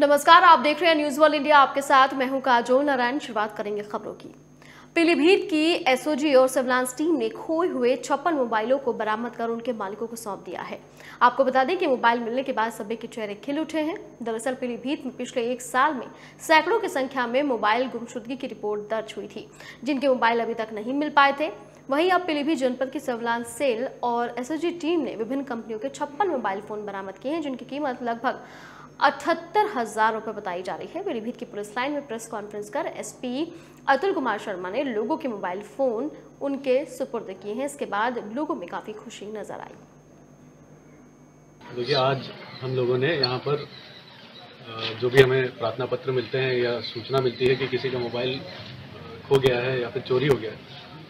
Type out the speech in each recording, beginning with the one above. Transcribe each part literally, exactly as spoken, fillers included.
नमस्कार, आप देख रहे हैं न्यूज़ वर्ल्ड इंडिया। आपके साथ मैं हूं काजोल नारायण। शुरुआत करेंगे खबरों की। पिलिभीत की एसओजी और सर्विलांस टीम ने खोए हुए छप्पन मोबाइलों को बरामद कर उनके मालिकों को सौंप दिया है। आपको बता दें कि मोबाइल मिलने के बाद सभी के चेहरे खिल उठे हैं। दरअसल पिलिभीत में पिछले एक साल में सैकड़ों की संख्या में मोबाइल गुमशुदगी की रिपोर्ट दर्ज हुई थी, जिनके मोबाइल अभी तक नहीं मिल पाए थे। वहीं अब पीलीभीत जनपद की सर्विलांस सेल और एसओजी टीम ने विभिन्न कंपनियों के छप्पन मोबाइल फोन बरामद किए हैं, जिनकी कीमत लगभग अठहत्तर हजार रुपये बताई जा रही है। पीलीभीत की पुलिस लाइन में प्रेस कॉन्फ्रेंस कर एसपी अतुल कुमार शर्मा ने लोगों के मोबाइल फोन उनके सुपुर्द किए हैं। इसके बाद लोगों में काफी खुशी नजर आई। देखिए, आज हम लोगों ने यहाँ पर जो भी हमें प्रार्थना पत्र मिलते हैं या सूचना मिलती है कि किसी का मोबाइल खो गया है या फिर चोरी हो गया है,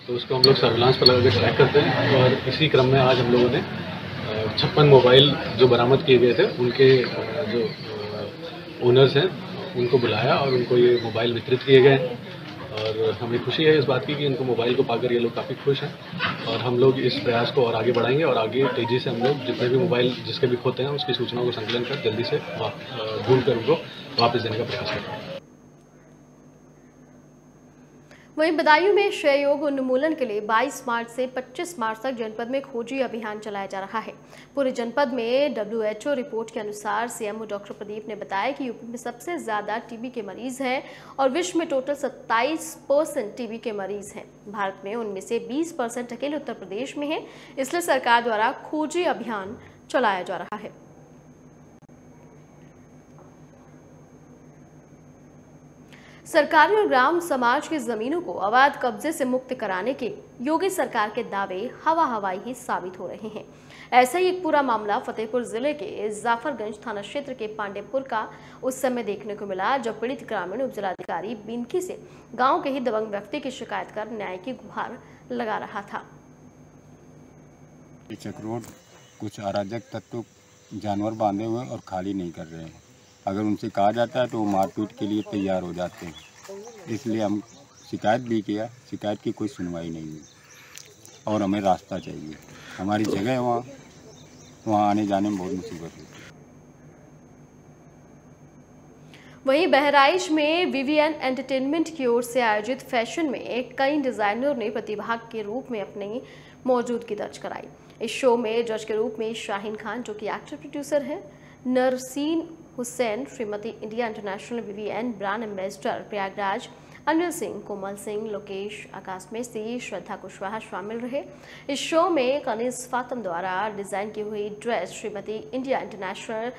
तो उसको हम लोग सर्विलांस पर लगा के ट्रैक करते हैं। और इसी क्रम में आज हम लोगों ने छप्पन मोबाइल जो बरामद किए गए थे उनके जो ओनर्स हैं उनको बुलाया और उनको ये मोबाइल वितरित किए गए। और हमें खुशी है इस बात की कि इनको मोबाइल को पाकर ये लोग काफ़ी खुश हैं, और हम लोग इस प्रयास को और आगे बढ़ाएंगे और आगे तेज़ी से हम लोग जितने भी मोबाइल जिसके भी खोते हैं उसकी सूचनाओं को संकलन कर जल्दी से ढूंढ कर उनको वापस देने का प्रयास करेंगे। वहीं बदायूं में क्षय रोग उन्मूलन के लिए बाईस मार्च से पच्चीस मार्च तक जनपद में खोजी अभियान चलाया जा रहा है। पूरे जनपद में डब्ल्यूएचओ रिपोर्ट के अनुसार सीएमओ डॉक्टर प्रदीप ने बताया कि यूपी में सबसे ज़्यादा टीबी के मरीज हैं और विश्व में टोटल सत्ताईस परसेंट टीबी के मरीज हैं। भारत में उनमें से बीस परसेंट अकेले उत्तर प्रदेश में हैं, इसलिए सरकार द्वारा खोजी अभियान चलाया जा रहा है। सरकारी और ग्राम समाज की जमीनों को अवैध कब्जे से मुक्त कराने के योगी सरकार के दावे हवा हवाई ही साबित हो रहे हैं। ऐसा ही एक पूरा मामला फतेहपुर जिले के जाफरगंज थाना क्षेत्र के पांडेपुर का उस समय देखने को मिला जब पीड़ित ग्रामीण उप जिलाधिकारी बिनकी से गांव के ही दबंग व्यक्ति की शिकायत कर न्याय की गुहार लगा रहा था। कुछ अराजक तत्व जानवर बांधे हुए और खाली नहीं कर रहे हैं। अगर उनसे कहा जाता है तो वो मारपीट के लिए तैयार हो जाते हैं। इसलिए हम शिकायत भी किया, शिकायत की कोई सुनवाई नहीं हुई। और हमें रास्ता चाहिए, हमारी जगह है वहाँ, वहाँ आने जाने में बहुत मुसीबत होती है। वहीं बहराइच में वीवी एन एंटरटेनमेंट की ओर से आयोजित फैशन में कई डिजाइनर ने प्रतिभाग के रूप में अपनी मौजूदगी दर्ज कराई। इस शो में जज के रूप में शाहिन खान, जो कि एक्टर प्रोड्यूसर हैं, नरसिन हुसैन, श्रीमती इंडिया इंटरनेशनल वीवी एन brand ambassador Prayagraj, Anil Singh, Komal Singh, Lokesh, Akash Messi, Shraddha Kushwaha शामिल रहे। इस शो में कनीज फातम द्वारा डिज़ाइन की हुई dress Shrimati India international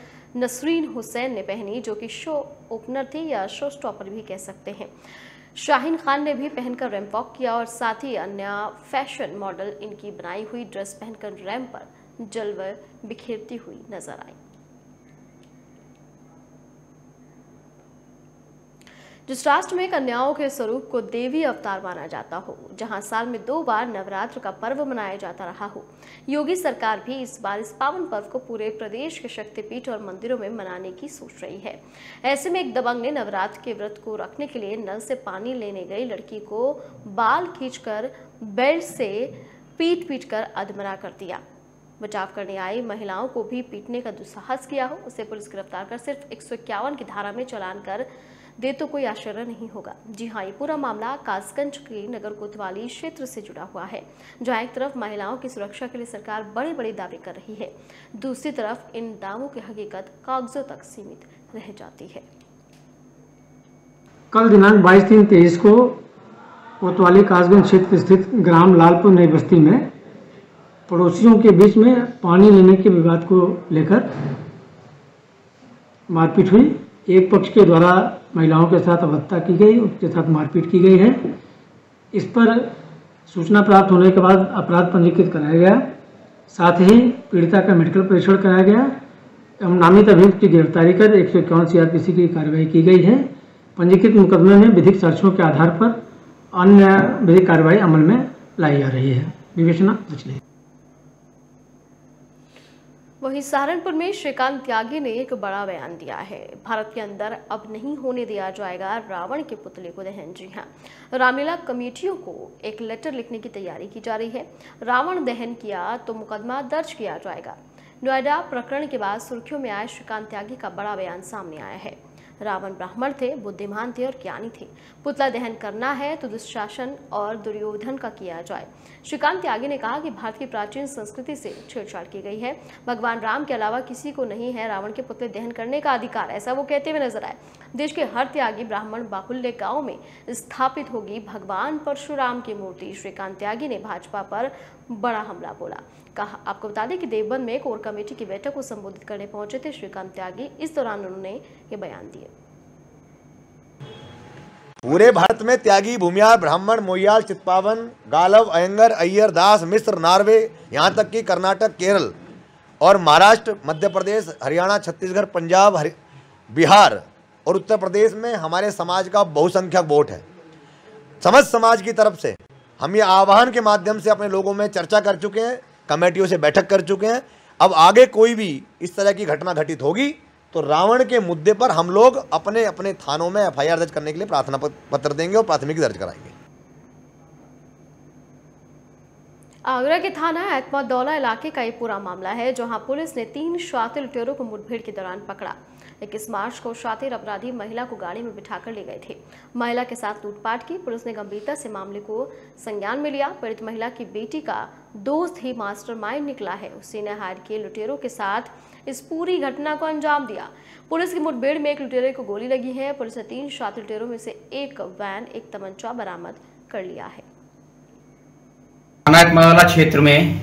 Nasreen Hussain ने पहनी, जो कि शो ओपनर थी या शो स्टॉपर भी कह सकते हैं। शाहिन खान ने भी पहनकर रैंप वॉक किया और साथ ही अन्य फैशन मॉडल इनकी बनाई हुई ड्रेस पहनकर रैंप पर जलवे बिखेरती हुई नजर आई। जिस राष्ट्र में कन्याओं के स्वरूप को देवी अवतार माना जाता हो, जहां साल में दो बार नवरात्र का पर्व मनाया जाता रहा हो, योगी सरकार भी इस बार इस पावन पर्व को पूरे प्रदेश के शक्तिपीठ और मंदिरों में मनाने की सोच रही है। ऐसे में एक दबंग ने नवरात्र के व्रत को रखने के लिए नल से पानी लेने गई लड़की को बाल खींचकर बेल्ट से पीट पीट कर अधमरा कर दिया। बचाव करने आई महिलाओं को भी पीटने का दुस्साहस किया हो, उसे पुलिस गिरफ्तार कर सिर्फ एक सौ इक्यावन की धारा में चलान कर दे तो कोई आश्चर्य नहीं होगा। जी हाँ, ये पूरा मामला कासगंज के नगर कोतवाली क्षेत्र से जुड़ा हुआ है, जहाँ एक तरफ महिलाओं की सुरक्षा के लिए सरकार बड़े बड़े दावे कर रही है, दूसरी तरफ इन दावों की हकीकत कागजों तक सीमित रह जाती है। कल दिनांक बाईस तीन तेईस को कोतवाली कासगंज क्षेत्र स्थित ग्राम लालपुर नई बस्ती में पड़ोसियों के बीच में पानी लेने के विवाद को लेकर मारपीट हुई। एक पक्ष के द्वारा महिलाओं के साथ अभद्रता की गई, उसके साथ मारपीट की गई है। इस पर सूचना प्राप्त होने के बाद अपराध पंजीकृत कराया गया, साथ ही पीड़िता का मेडिकल परीक्षण कराया गया एवं नामित अभियुक्त की गिरफ्तारी कर एक सौ इक्यावन सीआरपीसी की कार्रवाई की गई है। पंजीकृत मुकदमे में विधिक सर्चों के आधार पर अन्य विधिक कार्रवाई अमल में लाई जा रही है। विवेचना पिछले। वहीं सहारनपुर में श्रीकांत त्यागी ने एक बड़ा बयान दिया है। भारत के अंदर अब नहीं होने दिया जाएगा रावण के पुतले को दहन। जी हाँ, रामलीला कमेटियों को एक लेटर लिखने की तैयारी की जा रही है। रावण दहन किया तो मुकदमा दर्ज किया जाएगा। नोएडा प्रकरण के बाद सुर्खियों में आए श्रीकांत त्यागी का बड़ा बयान सामने आया है। रावण ब्राह्मण थे, बुद्धिमान थे और ज्ञानी थे। पुतला दहन करना है तो दुशासन और दुर्योधन का किया जाए। श्रीकांत त्यागी ने कहा कि भारत की प्राचीन संस्कृति से छेड़छाड़ की गई है। भगवान राम के अलावा किसी को नहीं है रावण के पुतले दहन करने का अधिकार, ऐसा वो कहते हुए नजर आए। देश के हर त्यागी ब्राह्मण बाहुल्य गांव में स्थापित होगी भगवान परशुराम की मूर्ति। श्रीकांत त्यागी ने भाजपा पर बड़ा हमला बोला। कहा, आपको बता दें कि देवबंद में कोर कमेटी की बैठक को संबोधित करने पहुंचे थे श्रीकांत त्यागी। इस दौरान उन्होंने ये बयान दिए। पूरे भारत में त्यागी, भूमियार, ब्राह्मण, मोहियाल, चित्पावन, गालव, अयंगर, अय्यर, दास, मिस्र, नॉर्वे, यहाँ तक कि कर्नाटक, केरल और महाराष्ट्र, मध्य प्रदेश, हरियाणा, छत्तीसगढ़, पंजाब, बिहार और उत्तर प्रदेश में हमारे समाज का बहुसंख्यक वोट है। समस्त समाज की तरफ से हम ये आह्वान के माध्यम से अपने लोगों में चर्चा कर चुके हैं, कमेटियों से बैठक कर चुके हैं। अब आगे कोई भी इस तरह की घटना घटित होगी तो रावण के मुद्दे पर हम लोग अपने अपने थानों में एफ आई आर दर्ज करने के लिए प्रार्थना पत्र देंगे और प्राथमिकी दर्ज कराएंगे। आगरा के थाना एतमादौला इलाके का ये पूरा मामला है, जहां पुलिस ने तीन शातिर लुटेरों को मुठभेड़ के दौरान पकड़ा। इक्कीस मार्च को शातिर अपराधी महिला को गाड़ी में बिठाकर ले गए थे। महिला के साथ लूटपाट की। पुलिस ने गंभीरता से मामले को संज्ञान में लिया। पीड़ित महिला की बेटी का दोस्त ही मास्टरमाइंड निकला है। उसी ने हार के लुटेरों के साथ इस पूरी घटना को अंजाम दिया। पुलिस की मुठभेड़ में एक लुटेरे को गोली लगी है। पुलिस ने तीन शातिर लुटेरों में से एक वैन, एक तमंचा बरामद कर लिया है। एतमादौला क्षेत्र में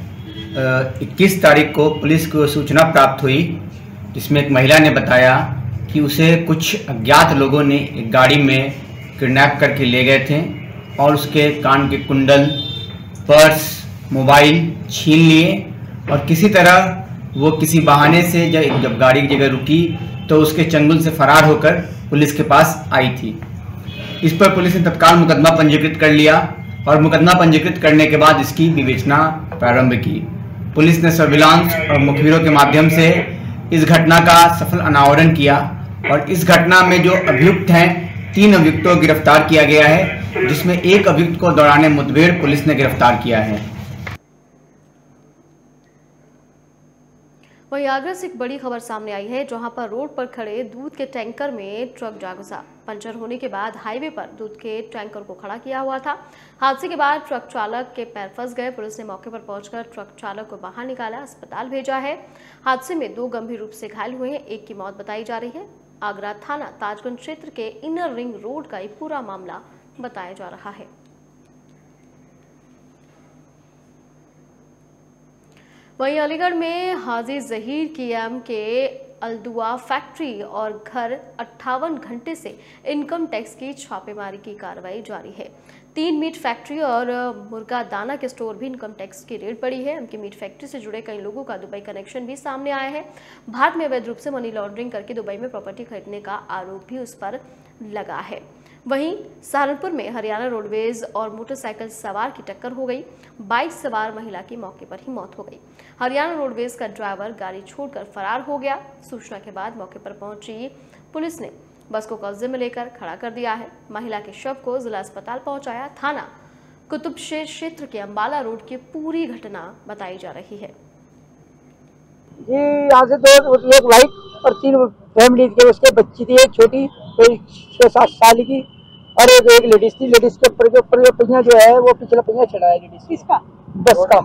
इक्कीस तारीख को पुलिस को सूचना प्राप्त हुई, जिसमें एक महिला ने बताया कि उसे कुछ अज्ञात लोगों ने एक गाड़ी में किडनैप करके ले गए थे और उसके कान के कुंडल, पर्स, मोबाइल छीन लिए और किसी तरह वो किसी बहाने से जब जब गाड़ी की जगह रुकी तो उसके चंगुल से फरार होकर पुलिस के पास आई थी। इस पर पुलिस ने तत्काल मुकदमा पंजीकृत कर लिया और मुकदमा पंजीकृत करने के बाद इसकी विवेचना प्रारंभ की। पुलिस ने सर्विलांस और मुखबिरों के माध्यम से इस घटना का सफल अनावरण किया और इस घटना में जो अभियुक्त हैं, तीन अभियुक्तों को गिरफ्तार किया गया है, जिसमें एक अभियुक्त को दौरान मुठभेड़ पुलिस ने गिरफ्तार किया है। वहीं आगरा से एक बड़ी खबर सामने आई है, जहां पर रोड पर खड़े दूध के टैंकर में ट्रक जा घुसा। पंचर होने के बाद हाईवे पर दूध के टैंकर को खड़ा किया हुआ था। हादसे के बाद ट्रक चालक के पैर फंस गए। पुलिस ने मौके पर पहुंचकर ट्रक चालक को बाहर निकाला, अस्पताल भेजा है। हादसे में दो गंभीर रूप से घायल हुए हैं, एक की मौत बताई जा रही है। आगरा थाना ताजगंज क्षेत्र के इनर रिंग रोड का ये पूरा मामला बताया जा रहा है। वहीं अलीगढ़ में हाजी जहीर की एम के अलदुआ फैक्ट्री और घर अट्ठावन घंटे से इनकम टैक्स की छापेमारी की कार्रवाई जारी है। तीन मीट फैक्ट्री और मुर्गा दाना के स्टोर भी इनकम टैक्स की रेड पड़ी है। उनकी मीट फैक्ट्री से जुड़े कई लोगों का दुबई कनेक्शन भी सामने आया है। भारत में अवैध रूप से मनी लॉन्ड्रिंग करके दुबई में प्रॉपर्टी खरीदने का आरोप भी उस पर लगा है। वहीं सहारनपुर में हरियाणा रोडवेज और मोटरसाइकिल सवार की टक्कर हो गई। बाइक सवार महिला की मौके पर ही मौत हो गई। हरियाणा रोडवेज का ड्राइवर गाड़ी छोड़कर फरार हो गया। सूचना के बाद मौके पर पहुंची पुलिस ने बस को कब्जे में लेकर खड़ा कर दिया है। महिला के शव को जिला अस्पताल पहुंचाया। थाना कुतुबशेर क्षेत्र के अम्बाला रोड की पूरी घटना बताई जा रही है। जी, यहाँ से दो एक वाइफ और तीन फैमिली के उसके बच्ची थी, एक छोटी छह सात साल की और एक एक लेडीज थी। लेडीज के ऊपर जो पहिया जो है वो पिछला पहिया चढ़ा है लेडीज किसका, बस का।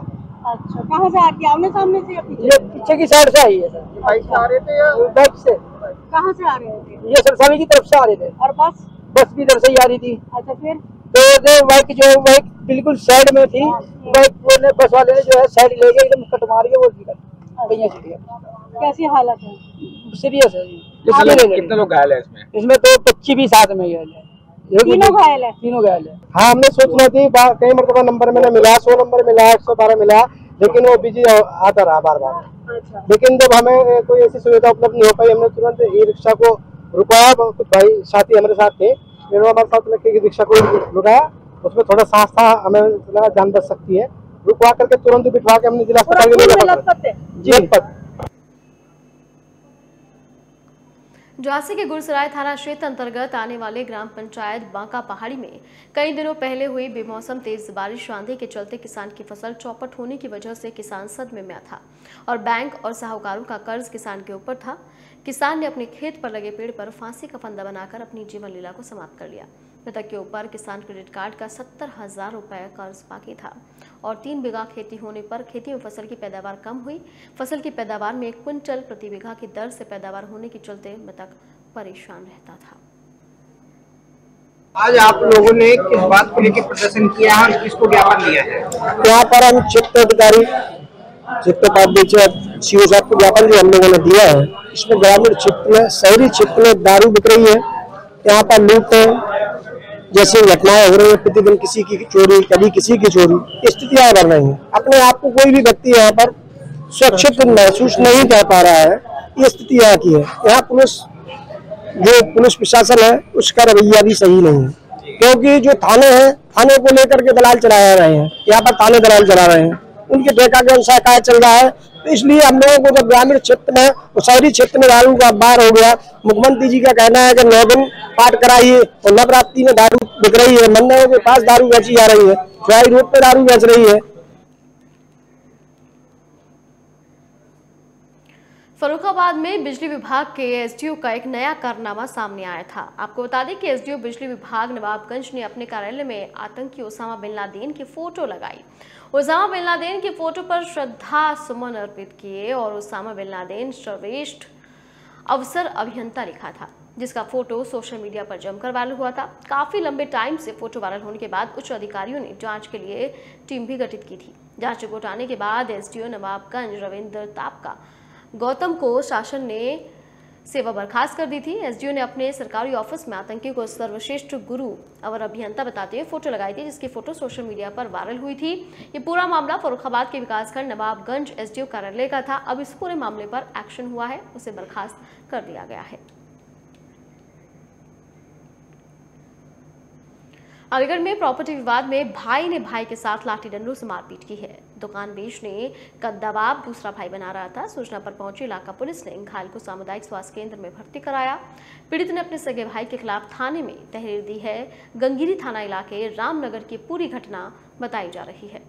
अच्छा, कहाँ से आके आमने सामने से या पीछे? पीछे की साइड से आई है सर। बाइक से आ रहे थे या बाइक से? कहाँ से आ रहे थे? ये सर स्वामी की तरफ से आ रहे थे। और बस? बस भी इधर से ही आ रही थी। अच्छा, फिर तो बाइक जो बाइक बिल्कुल साइड में थी, बाइक बस वाले ने जो है साइड ले गए, एकदम कट मार के वो निकल पहिया से गया। कैसी हालत है? सीरियस है। कितने लोग घायल है इसमें? इसमें तो पच्चीस भी साथ में घायल है, तीनों घायल है। तीनों घायल है। हाँ, हमने सूचना दी, कई मरतबा नंबर मैंने मिला, सौ नंबर मिला, एक सौ बारह मिला, लेकिन वो बिजी आता रहा बार बार। अच्छा। लेकिन जब हमें कोई ऐसी सुविधा उपलब्ध नहीं हो पाई, हमने तुरंत ई रिक्शा को रुकाया। कुछ भाई साथी हमारे साथ थे, इन्होंने हमारे साथ लगे रिक्शा को रुकाया। उसमें थोड़ा सांस था, हमें लगा जान बच सकती है, रुकवा करके तुरंत बिठवा के हमने जिला अस्पताल। झांसी के गुरसराय थाना क्षेत्र अंतर्गत आने वाले ग्राम पंचायत बांका पहाड़ी में कई दिनों पहले हुई बेमौसम तेज बारिश, आंधी के चलते किसान की फसल चौपट होने की वजह से किसान सदमे में था और बैंक और साहूकारों का कर्ज किसान के ऊपर था। किसान ने अपने खेत पर लगे पेड़ पर फांसी का फंदा बनाकर अपनी जीवन लीला को समाप्त कर लिया। मृतक के ऊपर किसान क्रेडिट कार्ड का सत्तर हजार रुपए कर्ज बाकी था और तीन बीघा खेती होने पर खेती में फसल की पैदावार कम हुई। फसल की पैदावार में एक क्विंटल प्रति बीघा की दर से पैदावार होने के चलते मृतक परेशान रहता था। आज आप लोगों ने किस बात को लेकर प्रदर्शन किया है और किसको ज्ञापन दिया है? यहाँ पर हम क्षेत्र अधिकारी सीओ साहब को ज्ञापन जो हम लोगों ने दिया है, इसमें ग्रामीण क्षेत्र में, शहरी क्षेत्र में दारू बिक रही है, यहाँ पर लूट है, जैसे घटनाएं हो रही है प्रतिदिन, किसी की चोरी, कभी किसी की चोरी, स्थितियाँ बढ़ रही है। अपने आप को कोई भी व्यक्ति यहाँ पर सुरक्षित महसूस नहीं कर पा रहा है, ये स्थिति यहाँ की है। यहाँ पुलिस जो पुलिस प्रशासन है उसका रवैया भी सही नहीं है, क्योंकि जो थाने हैं, थाने को लेकर के दलाल चलाया रहे हैं, यहाँ पर थाने दलाल चला रहे हैं, उनके ठेका के अनुसार कार्य चल रहा है। तो इसलिए हम लोगों को जब ग्रामीण क्षेत्र में और शहरी क्षेत्र में दारू का बार हो गया, मुख्यमंत्री जी का कहना है कि नौ दिन पाठ कराइए और नवरात्रि में दारू बिक रही है, मंदिरों के पास दारू बेची जा रही है, फ्लाई रोड पर दारू बेच रही है। फरुखाबाद में बिजली विभाग के एसडीओ का एक नया कारनामा सामने आया था। आपको बता दें कि एसडीओ बिजली विभाग नवाबगंज ने अपने कार्यालय में आतंकी ओसामा बिन लादेन की फोटो लगाई। ओसामा बिन लादेन की फोटो पर श्रद्धा सुमन अर्पित किए और ओसामा बिन लादेन सर्वश्रेष्ठ अवसर अभियंता लिखा था, जिसका फोटो सोशल मीडिया पर जमकर वायरल हुआ था। काफी लंबे टाइम से फोटो वायरल होने के बाद उच्च अधिकारियों ने जांच के लिए टीम भी गठित की थी। जाँच रिपोर्ट आने के बाद एसडीओ नवाबगंज रविंद्र ताप का गौतम को शासन ने सेवा बर्खास्त कर दी थी। एसडीओ ने अपने सरकारी ऑफिस में आतंकी को सर्वश्रेष्ठ गुरु और अभियंता बताते हुए फोटो लगाई थी, जिसकी फोटो सोशल मीडिया पर वायरल हुई थी। ये पूरा मामला फरुखाबाद के विकासखंड नवाबगंज एसडीओ कार्यालय का था। अब इस पूरे मामले पर एक्शन हुआ है, उसे बर्खास्त कर दिया गया है। अलीगढ़ में प्रॉपर्टी विवाद में भाई ने भाई के साथ लाठी डंडों से मारपीट की है। दुकान बेचने का दबाव दूसरा भाई बना रहा था। सूचना पर पहुंची इलाका पुलिस ने घायल को सामुदायिक स्वास्थ्य केंद्र में भर्ती कराया। पीड़ित ने अपने सगे भाई के खिलाफ थाने में तहरीर दी है। गंगीरी थाना इलाके रामनगर की पूरी घटना बताई जा रही है।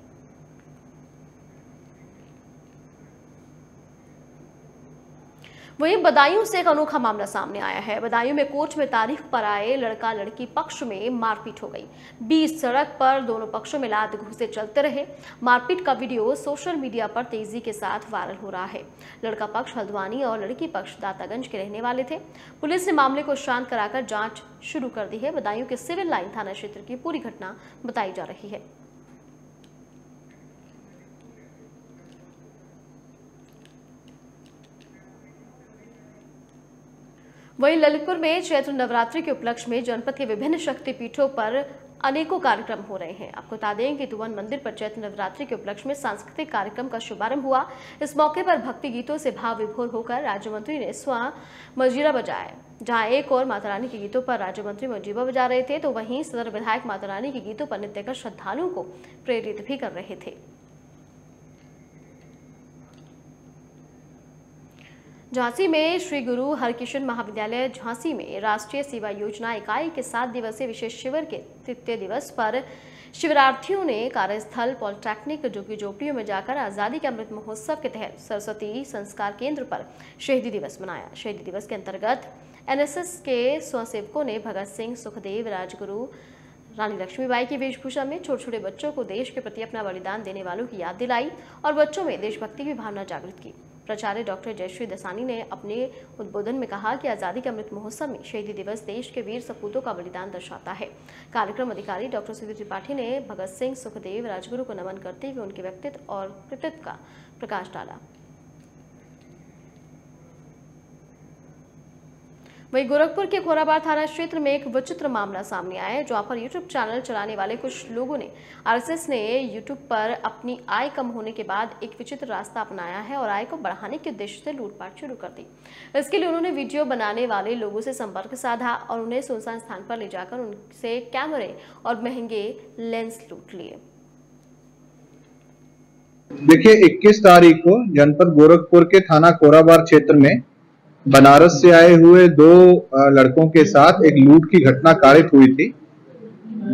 वहीं बदायूं से एक अनोखा मामला सामने आया है। बदायूं में कोर्ट में तारीख पर आए लड़का लड़की पक्ष में मारपीट हो गई। बीच सड़क पर दोनों पक्षों में लात घूंसे चलते रहे। मारपीट का वीडियो सोशल मीडिया पर तेजी के साथ वायरल हो रहा है। लड़का पक्ष हल्द्वानी और लड़की पक्ष दातागंज के रहने वाले थे। पुलिस ने मामले को शांत कराकर जाँच शुरू कर दी है। बदायूं के सिविल लाइन थाना क्षेत्र की पूरी घटना बताई जा रही है। वहीं ललितपुर में चैत्र नवरात्रि के उपलक्ष्य में जनपद के विभिन्न शक्तिपीठों पर अनेकों कार्यक्रम हो रहे हैं। आपको बता दें कि धुवन मंदिर पर चैत्र नवरात्रि के उपलक्ष्य में सांस्कृतिक कार्यक्रम का शुभारंभ हुआ। इस मौके पर भक्ति गीतों से भाव विभोर होकर राज्य मंत्री ने स्व मजीरा बजाया। जहां एक और माता रानी के गीतों पर राज्य मंत्री मजीबा बजा रहे थे, तो वहीं सदर विधायक माता रानी के गीतों पर नृत्य कर श्रद्धालुओं को प्रेरित भी कर रहे थे। झांसी में श्री गुरु हरकिशन महाविद्यालय झांसी में राष्ट्रीय सेवा योजना इकाई के सात दिवसीय विशेष शिविर के तृतीय दिवस पर शिविरार्थियों ने कार्यस्थल पॉलिटेक्निक जोगी झोपड़ियों में जाकर आज़ादी के अमृत महोत्सव के तहत सरस्वती संस्कार केंद्र पर शहीदी दिवस मनाया। शहीदी दिवस के अंतर्गत एनएसएस के स्वयंसेवकों ने भगत सिंह, सुखदेव, राजगुरु, रानी लक्ष्मीबाई की वेशभूषा में छोटे छोटे बच्चों को देश के प्रति अपना बलिदान देने वालों की याद दिलाई और बच्चों में देशभक्ति की भावना जागृत की। प्राचार्य डॉक्टर जयश्री दसानी ने अपने उद्बोधन में कहा कि आज़ादी के अमृत महोत्सव में शहीदी दिवस देश के वीर सपूतों का बलिदान दर्शाता है। कार्यक्रम अधिकारी डॉक्टर सुधीर त्रिपाठी ने भगत सिंह, सुखदेव, राजगुरु को नमन करते हुए उनके व्यक्तित्व और कृतित्व का प्रकाश डाला। वहीं गोरखपुर के खोराबार थाना क्षेत्र में एक विचित्र मामला सामने आया है। जहां पर यूट्यूब चैनल चलाने वाले कुछ लोगों ने आरएसएस ने यूट्यूब पर अपनी आय कम होने के बाद एक विचित्र रास्ता अपनाया है और आय को बढ़ाने के उद्देश्य से लूटपाट शुरू कर दी। इसके लिए उन्होंने वीडियो बनाने वाले लोगों से संपर्क साधा और उन्हें सुनसान स्थान पर ले जाकर उनसे कैमरे और महंगे लेंस लूट लिए। देखिए, इक्कीस तारीख को जनपद गोरखपुर के थाना खोराबार क्षेत्र में बनारस से आए हुए दो लड़कों के साथ एक लूट की घटना कारित हुई थी।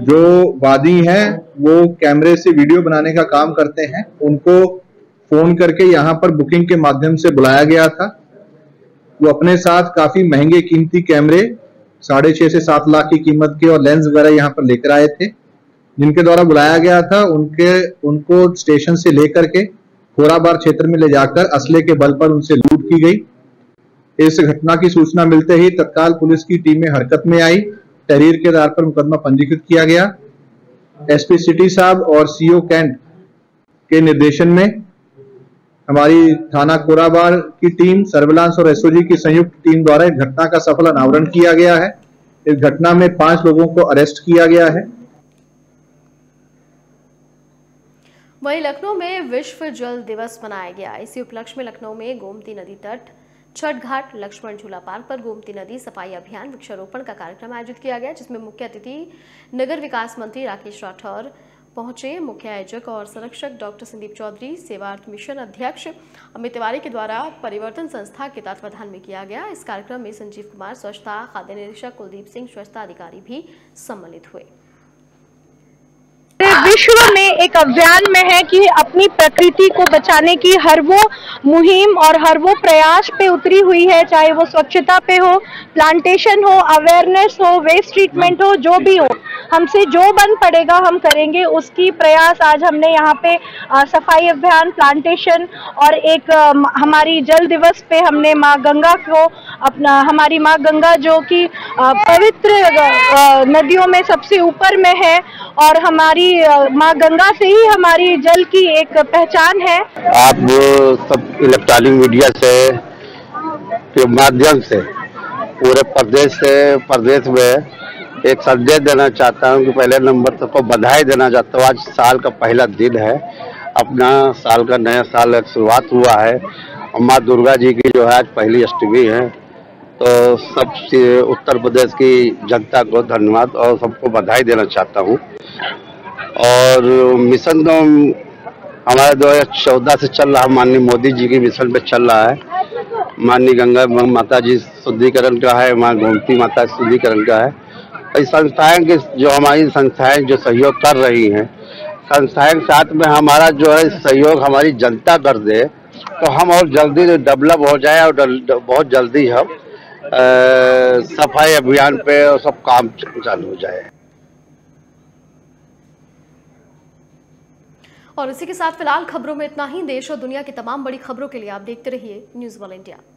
जो वादी हैं वो कैमरे से वीडियो बनाने का काम करते हैं। उनको फोन करके यहाँ पर बुकिंग के माध्यम से बुलाया गया था। वो अपने साथ काफी महंगे कीमती कैमरे साढ़े छह से सात लाख की कीमत के और लेंस वगैरह यहाँ पर लेकर आए थे। जिनके द्वारा बुलाया गया था उनके उनको स्टेशन से लेकर के खोराबार क्षेत्र में ले जाकर असले के बल पर उनसे लूट की गई। इस घटना की सूचना मिलते ही तत्काल पुलिस की टीमें हरकत में आई। तहरीर के आधार पर मुकदमा पंजीकृत किया गया। एसपी सिटी साहब और सीओ कैंट के निर्देशन में हमारी थाना कोराबार की टीम, सर्विलांस और एसओजी की संयुक्त टीम द्वारा इस घटना का सफल अनावरण किया गया है। इस घटना में पांच लोगों को अरेस्ट किया गया है। वहीं लखनऊ में विश्व जल दिवस मनाया गया। इसी उपलक्ष्य में लखनऊ में गोमती नदी तट, छठ घाट, लक्ष्मण झूला पार्क पर गोमती नदी सफाई अभियान वृक्षारोपण का कार्यक्रम आयोजित किया गया, जिसमें मुख्य अतिथि नगर विकास मंत्री राकेश राठौर पहुंचे। मुख्य आयोजक और संरक्षक डॉक्टर संदीप चौधरी, सेवार्थ मिशन अध्यक्ष अमित तिवारी के द्वारा परिवर्तन संस्था के तत्वाधान में किया गया। इस कार्यक्रम में संजीव कुमार स्वच्छता, खाद्य निरीक्षक कुलदीप सिंह स्वच्छता अधिकारी भी सम्मिलित हुए। विश्व में एक अभियान में है कि अपनी प्रकृति को बचाने की हर वो मुहिम और हर वो प्रयास पे उतरी हुई है, चाहे वो स्वच्छता पे हो, प्लांटेशन हो, अवेयरनेस हो, वेस्ट ट्रीटमेंट हो, जो भी हो, हमसे जो बन पड़ेगा हम करेंगे। उसकी प्रयास आज हमने यहाँ पे आ, सफाई अभियान, प्लांटेशन और एक आ, हमारी जल दिवस पे हमने माँ गंगा को अपना, हमारी माँ गंगा जो कि पवित्र आ, नदियों में सबसे ऊपर में है और हमारी माँ गंगा से ही हमारी जल की एक पहचान है। आप सब इलेक्ट्रॉनिक मीडिया से के माध्यम से पूरे प्रदेश से प्रदेश में एक संदेश देना चाहता हूं कि पहले नंबर सबको बधाई देना चाहता हूं। आज साल का पहला दिन है, अपना साल का नया साल एक शुरुआत हुआ है। माँ दुर्गा जी की जो है आज पहली अष्टमी है, तो सब उत्तर प्रदेश की जनता को धन्यवाद और सबको बधाई देना चाहता हूँ। और मिशन तो हमारा दो हजार चौदह से चल रहा है, माननीय मोदी जी की मिशन पे चल रहा है। माननीय गंगा माता जी शुद्धिकरण का है, माँ गोमती माता शुद्धिकरण का है। इस संस्थाएं के जो हमारी संस्थाएं जो सहयोग कर रही हैं, संस्थाएं के साथ में हमारा जो है सहयोग हमारी जनता कर दे तो हम और जल्दी डेवलप हो जाए और बहुत जल्दी हम सफाई अभियान पे और सब काम चालू हो जाए। और इसी के साथ फिलहाल खबरों में इतना ही। देश और दुनिया की तमाम बड़ी खबरों के लिए आप देखते रहिए न्यूज़ वर्ल्ड इंडिया।